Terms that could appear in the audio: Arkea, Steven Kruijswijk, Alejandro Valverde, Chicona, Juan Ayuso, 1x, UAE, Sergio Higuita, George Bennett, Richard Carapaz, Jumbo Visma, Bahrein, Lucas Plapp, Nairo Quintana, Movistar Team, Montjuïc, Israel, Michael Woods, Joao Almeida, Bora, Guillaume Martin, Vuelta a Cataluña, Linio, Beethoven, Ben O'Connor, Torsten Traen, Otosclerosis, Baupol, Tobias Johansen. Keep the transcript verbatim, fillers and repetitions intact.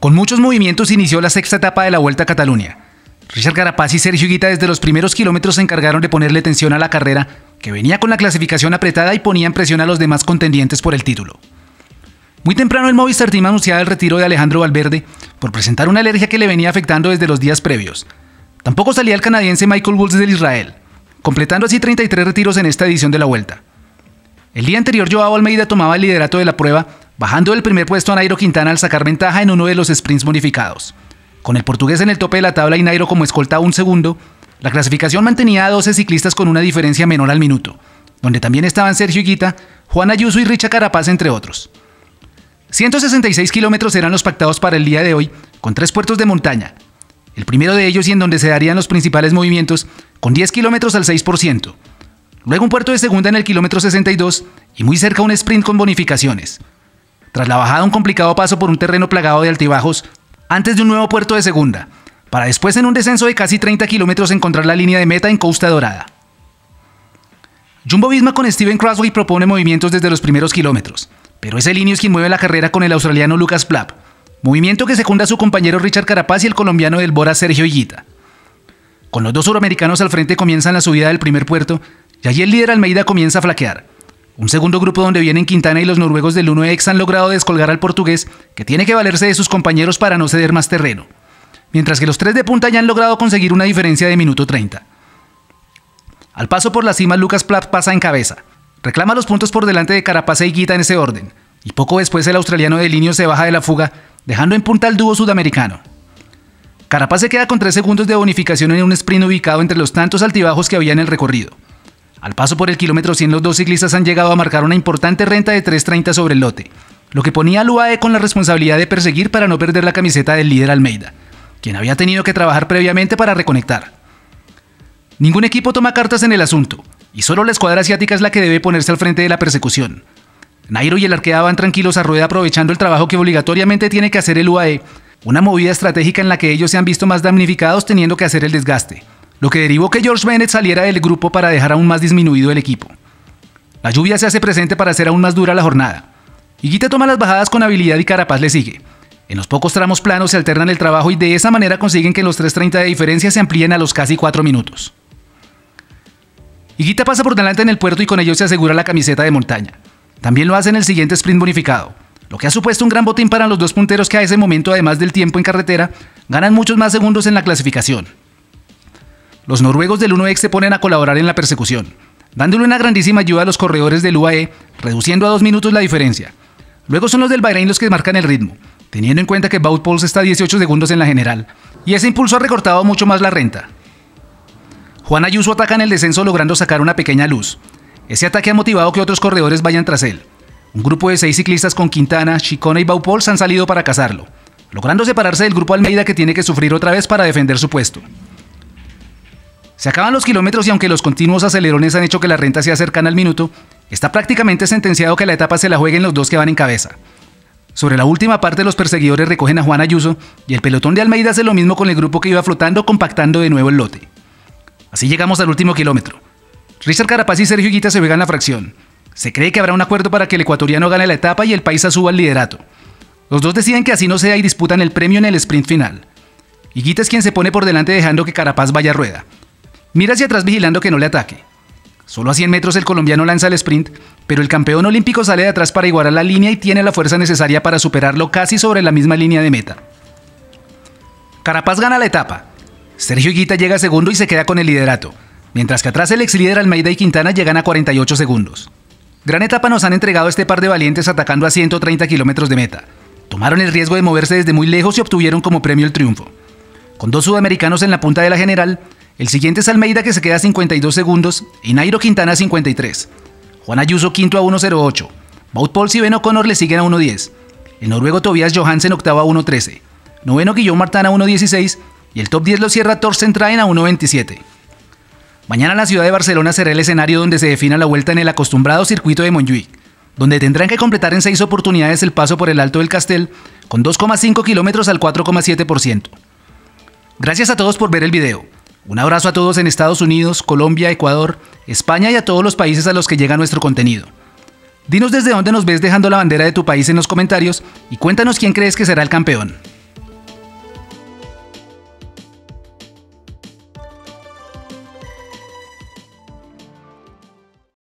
Con muchos movimientos inició la sexta etapa de la Vuelta a Cataluña. Richard Carapaz y Sergio Higuita desde los primeros kilómetros se encargaron de ponerle tensión a la carrera, que venía con la clasificación apretada, y ponían presión a los demás contendientes por el título. Muy temprano el Movistar Team anunciaba el retiro de Alejandro Valverde por presentar una alergia que le venía afectando desde los días previos. Tampoco salía el canadiense Michael Woods del Israel, completando así treinta y tres retiros en esta edición de la Vuelta. El día anterior Joao Almeida tomaba el liderato de la prueba, bajando del primer puesto a Nairo Quintana al sacar ventaja en uno de los sprints bonificados. Con el portugués en el tope de la tabla y Nairo como escolta a un segundo, la clasificación mantenía a doce ciclistas con una diferencia menor al minuto, donde también estaban Sergio Higuita, Juan Ayuso y Richard Carapaz, entre otros. ciento sesenta y seis kilómetros eran los pactados para el día de hoy, con tres puertos de montaña. El primero de ellos, y en donde se darían los principales movimientos, con diez kilómetros al seis por ciento. Luego un puerto de segunda en el kilómetro sesenta y dos y muy cerca un sprint con bonificaciones. Tras la bajada un complicado paso por un terreno plagado de altibajos, antes de un nuevo puerto de segunda, para después en un descenso de casi treinta kilómetros encontrar la línea de meta en Costa Dorada. Jumbo Visma con Steven Kruijswijk propone movimientos desde los primeros kilómetros, pero ese Linio es quien mueve la carrera con el australiano Lucas Plapp, movimiento que secunda a su compañero Richard Carapaz y el colombiano del Bora Sergio Higuita. Con los dos suramericanos al frente comienzan la subida del primer puerto, y allí el líder Almeida comienza a flaquear. Un segundo grupo donde vienen Quintana y los noruegos del uno equis han logrado descolgar al portugués, que tiene que valerse de sus compañeros para no ceder más terreno, mientras que los tres de punta ya han logrado conseguir una diferencia de minuto treinta. Al paso por la cima, Lucas Plapp pasa en cabeza, reclama los puntos por delante de Carapaz e Higuita en ese orden, y poco después el australiano de Linio se baja de la fuga, dejando en punta al dúo sudamericano. Carapaz se queda con tres segundos de bonificación en un sprint ubicado entre los tantos altibajos que había en el recorrido. Al paso por el kilómetro cien, los dos ciclistas han llegado a marcar una importante renta de tres treinta sobre el lote, lo que ponía al U A E con la responsabilidad de perseguir para no perder la camiseta del líder Almeida, quien había tenido que trabajar previamente para reconectar. Ningún equipo toma cartas en el asunto, y solo la escuadra asiática es la que debe ponerse al frente de la persecución. Nairo y el Arkea van tranquilos a rueda, aprovechando el trabajo que obligatoriamente tiene que hacer el U A E, una movida estratégica en la que ellos se han visto más damnificados teniendo que hacer el desgaste, lo que derivó que George Bennett saliera del grupo para dejar aún más disminuido el equipo. La lluvia se hace presente para hacer aún más dura la jornada. Higuita toma las bajadas con habilidad y Carapaz le sigue. En los pocos tramos planos se alternan el trabajo y de esa manera consiguen que los tres treinta de diferencia se amplíen a los casi cuatro minutos. Higuita pasa por delante en el puerto y con ello se asegura la camiseta de montaña. También lo hace en el siguiente sprint bonificado, lo que ha supuesto un gran botín para los dos punteros que a ese momento, además del tiempo en carretera, ganan muchos más segundos en la clasificación. Los noruegos del uno equis se ponen a colaborar en la persecución, dándole una grandísima ayuda a los corredores del U A E, reduciendo a dos minutos la diferencia. Luego son los del Bahrein los que marcan el ritmo, teniendo en cuenta que Baupol está a dieciocho segundos en la general, y ese impulso ha recortado mucho más la renta. Juan Ayuso ataca en el descenso logrando sacar una pequeña luz. Ese ataque ha motivado que otros corredores vayan tras él. Un grupo de seis ciclistas con Quintana, Chicona y Baupol han salido para cazarlo, logrando separarse del grupo Almeida, que tiene que sufrir otra vez para defender su puesto. Se acaban los kilómetros y aunque los continuos acelerones han hecho que la renta sea cercana al minuto, está prácticamente sentenciado que la etapa se la jueguen los dos que van en cabeza. Sobre la última parte los perseguidores recogen a Juan Ayuso y el pelotón de Almeida hace lo mismo con el grupo que iba flotando, compactando de nuevo el lote. Así llegamos al último kilómetro. Richard Carapaz y Sergio Higuita se pegan la fracción. Se cree que habrá un acuerdo para que el ecuatoriano gane la etapa y el paisa suba al liderato. Los dos deciden que así no sea y disputan el premio en el sprint final. Higuita es quien se pone por delante dejando que Carapaz vaya a rueda. Mira hacia atrás vigilando que no le ataque. Solo a cien metros el colombiano lanza el sprint, pero el campeón olímpico sale de atrás para igualar la línea y tiene la fuerza necesaria para superarlo casi sobre la misma línea de meta. Carapaz gana la etapa. Sergio Higuita llega segundo y se queda con el liderato, mientras que atrás el ex líder Almeida y Quintana llegan a cuarenta y ocho segundos. Gran etapa nos han entregado este par de valientes atacando a ciento treinta kilómetros de meta. Tomaron el riesgo de moverse desde muy lejos y obtuvieron como premio el triunfo. Con dos sudamericanos en la punta de la general, el siguiente es Almeida que se queda a cincuenta y dos segundos y Nairo Quintana a cincuenta y tres. Juan Ayuso quinto a uno cero ocho. Bautpols y Ben O'Connor le siguen a uno diez. El noruego Tobias Johansen octavo a uno trece. Noveno Guillaume Martin a uno dieciséis y el top diez lo cierra Torsten Traen a uno veintisiete. Mañana la ciudad de Barcelona será el escenario donde se defina la vuelta en el acostumbrado circuito de Montjuïc, donde tendrán que completar en seis oportunidades el paso por el Alto del Castell con dos coma cinco kilómetros al cuatro coma siete por ciento. Gracias a todos por ver el video. Un abrazo a todos en Estados Unidos, Colombia, Ecuador, España y a todos los países a los que llega nuestro contenido. Dinos desde dónde nos ves dejando la bandera de tu país en los comentarios y cuéntanos quién crees que será el campeón.